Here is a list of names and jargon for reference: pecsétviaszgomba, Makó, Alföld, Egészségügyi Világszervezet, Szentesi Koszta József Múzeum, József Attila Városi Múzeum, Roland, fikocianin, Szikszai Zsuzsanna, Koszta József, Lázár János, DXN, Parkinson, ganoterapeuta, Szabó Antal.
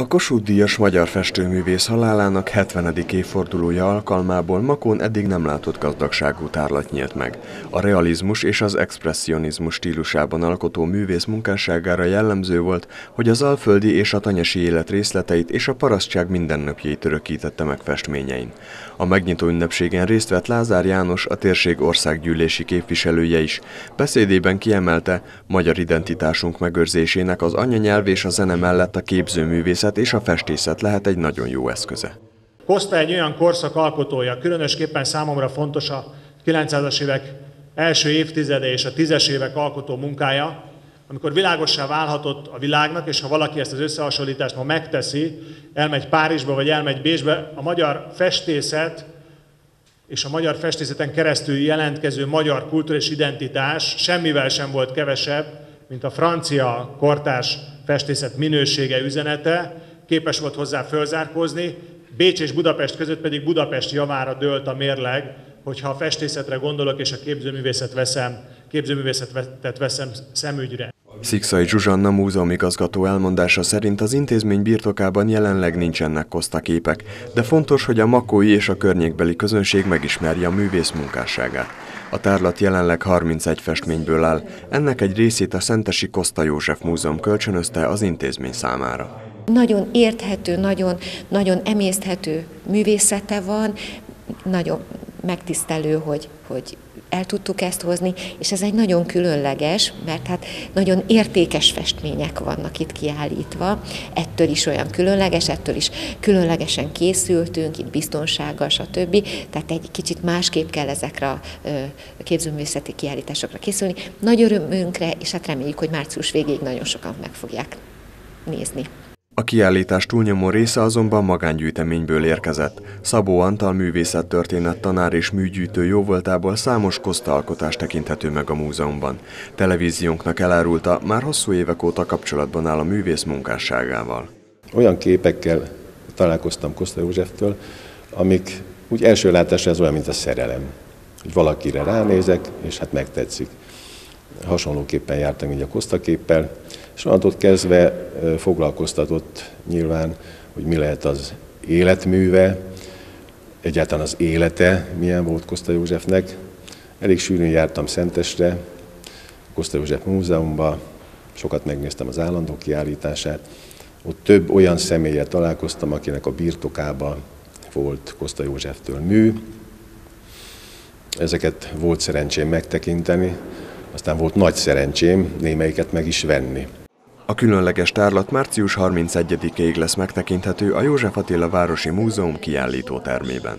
A Kossuth-díjas magyar festőművész halálának 70. évfordulója alkalmából Makón eddig nem látott gazdagságú tárlat nyílt meg. A realizmus és az expresszionizmus stílusában alkotó művész munkásságára jellemző volt, hogy az alföldi és a tanyasi élet részleteit és a parasztság mindennapjait örökítette meg festményein. A megnyitó ünnepségen részt vett Lázár János, a térség országgyűlési képviselője is. Beszédében kiemelte, magyar identitásunk megőrzésének az anyanyelv és a zene mellett a képzőművészet és a festészet lehet egy nagyon jó eszköze. Koszta egy olyan korszak alkotója, különösképpen számomra fontos a 900-as évek első évtizede és a 10-es évek alkotó munkája, amikor világossá válhatott a világnak, és ha valaki ezt az összehasonlítást ma megteszi, elmegy Párizsba vagy elmegy Bécsbe, a magyar festészet és a magyar festészeten keresztül jelentkező magyar kulturális identitás semmivel sem volt kevesebb, mint a francia kortárs festészet minősége, üzenete, képes volt hozzá fölzárkózni, Bécs és Budapest között pedig Budapest javára dőlt a mérleg, hogyha a festészetre gondolok és a képzőművészetet veszem szemügyre. Szikszai Zsuzsanna múzeumigazgató elmondása szerint az intézmény birtokában jelenleg nincsenek Koszta képek, de fontos, hogy a makói és a környékbeli közönség megismerje a művész munkásságát. A tárlat jelenleg 31 festményből áll, ennek egy részét a Szentesi Koszta József Múzeum kölcsönözte az intézmény számára. Nagyon érthető, nagyon emészthető művészete van, nagyon megtisztelő, hogy el tudtuk ezt hozni, és ez egy nagyon különleges, mert hát nagyon értékes festmények vannak itt kiállítva, ettől is olyan különleges, ettől is különlegesen készültünk, itt biztonsággal, stb. Tehát egy kicsit másképp kell ezekre a képzőművészeti kiállításokra készülni. Nagy örömünkre, és hát reméljük, hogy március végéig nagyon sokan meg fogják nézni. A kiállítás túlnyomó része azonban magángyűjteményből érkezett. Szabó Antal művészettörténet tanár és műgyűjtő jóvoltából számos Koszta alkotás tekinthető meg a múzeumban. Televíziónknak elárulta, már hosszú évek óta kapcsolatban áll a művész munkásságával. Olyan képekkel találkoztam Koszta Józseftől, amik úgy első látásra ez olyan, mint a szerelem. Hogy valakire ránézek, és hát megtetszik. Hasonlóképpen jártam így a Koszta képpel, és onnantól kezdve foglalkoztatott nyilván, hogy mi lehet az életműve, egyáltalán az élete, milyen volt Koszta Józsefnek. Elég sűrűn jártam Szentesre, Koszta József Múzeumban, sokat megnéztem az állandó kiállítását. Ott több olyan személlyel találkoztam, akinek a birtokában volt Koszta Józseftől mű. Ezeket volt szerencsém megtekinteni. Aztán volt nagy szerencsém némelyiket meg is venni. A különleges tárlat március 31-ig lesz megtekinthető a József Attila Városi Múzeum kiállító termében.